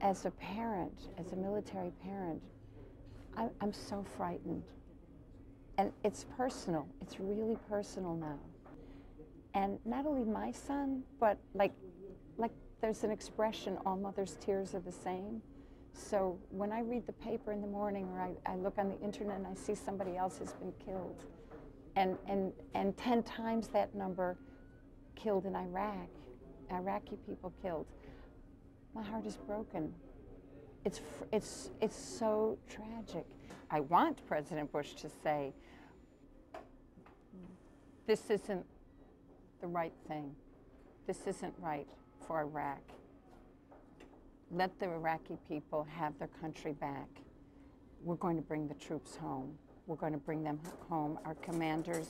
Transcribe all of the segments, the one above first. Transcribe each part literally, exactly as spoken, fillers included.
as a parent, as a military parent, I, I'm so frightened. And it's personal. It's really personal now. And not only my son, but like, like there's an expression, all mothers' tears are the same. So when I read the paper in the morning or I, I look on the internet and I see somebody else has been killed, and, and, and ten times that number killed in Iraq, Iraqi people killed, my heart is broken. It's, it's, it's so tragic. I want President Bush to say, this isn't the right thing. This isn't right for Iraq. Let the Iraqi people have their country back. We're going to bring the troops home. We're going to bring them home. Our commanders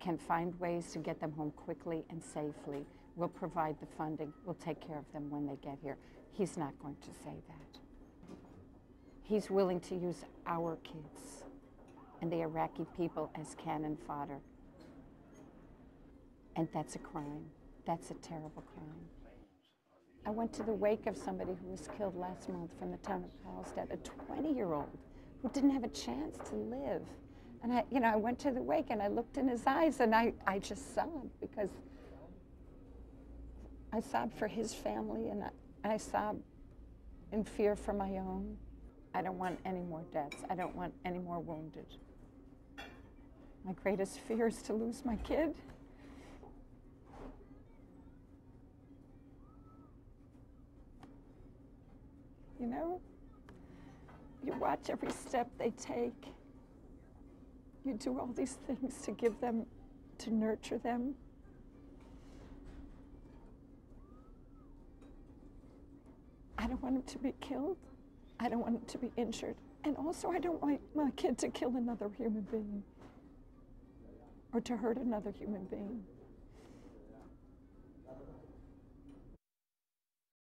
can find ways to get them home quickly and safely. We'll provide the funding. We'll take care of them when they get here. He's not going to say that. He's willing to use our kids and the Iraqi people as cannon fodder. And that's a crime. That's a terrible crime. I went to the wake of somebody who was killed last month from the town of Palestine, a twenty-year-old who didn't have a chance to live. And I, you know, I went to the wake and I looked in his eyes and I, I just sobbed because I sobbed for his family and I, I sobbed in fear for my own. I don't want any more deaths. I don't want any more wounded. My greatest fear is to lose my kid. You know, you watch every step they take. You do all these things to give them, to nurture them. I don't want him to be killed. I don't want him to be injured. And also, I don't want my kid to kill another human being or to hurt another human being.